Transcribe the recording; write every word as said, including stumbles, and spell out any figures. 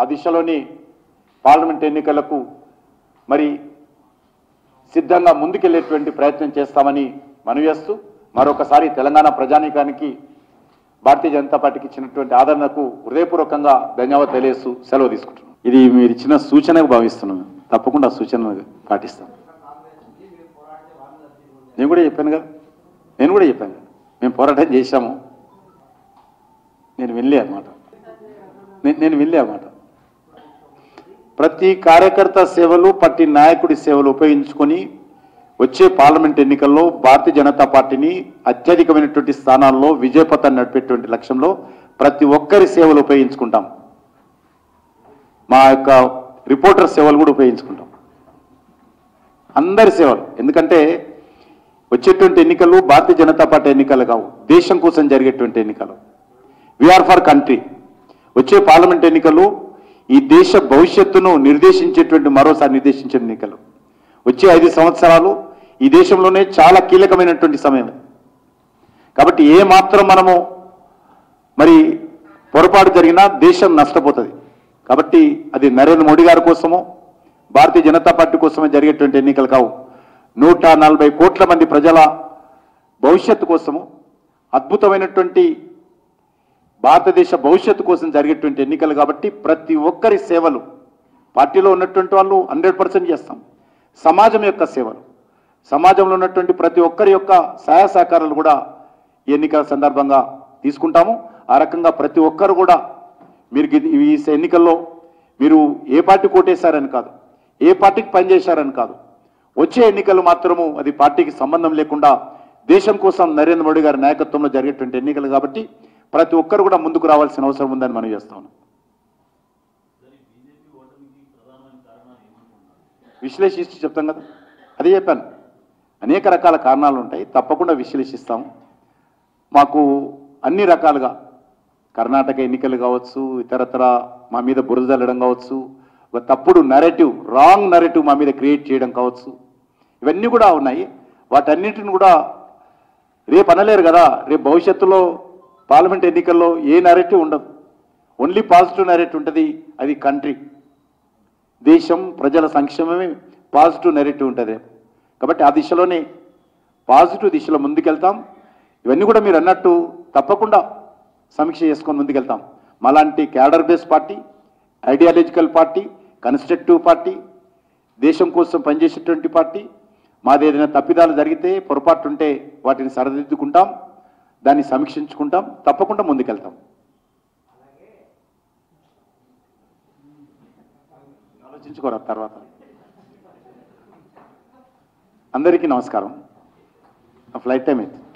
ఆ దిశలోని పార్లమెంట్ ఎన్నికలకు మరి సిద్ధంగా ముందుకెళ్లేటువంటి ప్రయత్నం చేస్తామని మనవిస్తూ మరొకసారి తెలంగాణ ప్రజానీకానికి భారతీయ జనతా పార్టీకి ఇచ్చినటువంటి ఆదరణకు హృదయపూర్వకంగా ధన్యవాదాలు తెలియజేస్తూ సెలవు తీసుకుంటున్నాను. ఇది మీరు ఇచ్చిన సూచనగా భావిస్తున్నాను, తప్పకుండా సూచనను పాటిస్తాను. నేను కూడా చెప్పాను కదా నేను కూడా చెప్పాను కదా మేము పోరాటం చేశాము. నేను వెళ్ళే అన్నమాట నేను వెళ్ళే అన్నమాట ప్రతి కార్యకర్త సేవలు పార్టీ నాయకుడి సేవలు ఉపయోగించుకొని వచ్చే పార్లమెంట్ ఎన్నికల్లో భారతీయ జనతా పార్టీని అత్యధికమైనటువంటి స్థానాల్లో విజయపథాన్ని నడిపేటువంటి లక్ష్యంలో ప్రతి ఒక్కరి సేవలు ఉపయోగించుకుంటాం. మా యొక్క రిపోర్టర్ సేవలు కూడా ఉపయోగించుకుంటాం, అందరి సేవలు. ఎందుకంటే వచ్చేటువంటి ఎన్నికలు భారతీయ జనతా పార్టీ ఎన్నికలు కావు, దేశం కోసం జరిగేటువంటి ఎన్నికలు. We are for country. వచ్చే పార్లమెంట్ ఎన్నికలు ఈ దేశ భవిష్యత్తును నిర్దేశించేటువంటి మరోసారి నిర్దేశించే ఎన్నికలు. వచ్చే ఐదు సంవత్సరాలు ఈ దేశంలోనే చాలా కీలకమైనటువంటి సమయం. కాబట్టి ఏ మాత్రం మనము మరి పొరపాటు జరిగినా దేశం నష్టపోతుంది. కాబట్టి అది నరేంద్ర మోడీ గారి కోసమో భారతీయ జనతా పార్టీ కోసమే జరిగేటువంటి ఎన్నికలు కావు, నూట నలభై కోట్ల మంది ప్రజల భవిష్యత్తు కోసము, అద్భుతమైనటువంటి భారతదేశ భవిష్యత్తు కోసం జరిగేటువంటి ఎన్నికలు. కాబట్టి ప్రతి ఒక్కరి సేవలు పార్టీలో ఉన్నటువంటి వాళ్ళు హండ్రెడ్ పర్సెంట్ చేస్తాం, సమాజం యొక్క సేవలు, సమాజంలో ఉన్నటువంటి ప్రతి ఒక్కరి యొక్క సహాయ సహకారాలు కూడా ఎన్నికల సందర్భంగా తీసుకుంటాము. ఆ రకంగా ప్రతి ఒక్కరు కూడా మీరు ఈ ఎన్నికల్లో మీరు ఏ పార్టీ కోటేశారని కాదు, ఏ పార్టీకి పనిచేశారని కాదు, వచ్చే ఎన్నికలు మాత్రము అది పార్టీకి సంబంధం లేకుండా దేశం కోసం నరేంద్ర మోడీ గారి నాయకత్వంలో జరిగేటువంటి ఎన్నికలు. కాబట్టి ప్రతి ఒక్కరు కూడా ముందుకు రావాల్సిన అవసరం ఉందని మనం చేస్తాం. విశ్లేషిస్తూ చెప్తాం కదా, అదే చెప్పాను, అనేక రకాల కారణాలు ఉంటాయి, తప్పకుండా విశ్లేషిస్తాం. మాకు అన్ని రకాలుగా కర్ణాటక ఎన్నికలు కావచ్చు, ఇతరతర మా మీద బురదల్లడం కావచ్చు, ఒక తప్పుడు నెరేటివ్, రాంగ్ నెరేటివ్ మా మీద క్రియేట్ చేయడం కావచ్చు, ఇవన్నీ కూడా ఉన్నాయి. వాటన్నిటిని కూడా రేపు అనలేరు కదా, రేపు భవిష్యత్తులో పార్లమెంట్ ఎన్నికల్లో ఏ నెరేటివ్ ఉండదు, ఓన్లీ పాజిటివ్ నెరేటివ్ ఉంటుంది. అది కంట్రీ, దేశం, ప్రజల సంక్షేమమే పాజిటివ్ నెరేటివ్ ఉంటుంది. కాబట్టి ఆ దిశలోనే పాజిటివ్ దిశలో ముందుకెళ్తాం. ఇవన్నీ కూడా మీరు అన్నట్టు తప్పకుండా సమీక్ష చేసుకొని ముందుకెళ్తాం. మాలాంటి cadre base party, ideological party, constructive party, దేశం కోసం పనిచేసేటువంటి పార్టీ. మాది ఏదైనా తప్పిదాలు జరిగితే, పొరపాటు ఉంటే వాటిని సరిదిద్దుకుంటాం, దాన్ని సమీక్షించుకుంటాం, తప్పకుండా ముందుకెళ్తాం. ఆలోచించుకోరా తర్వాత. అందరికీ నమస్కారం. ఫ్లైట్ టైం అయితే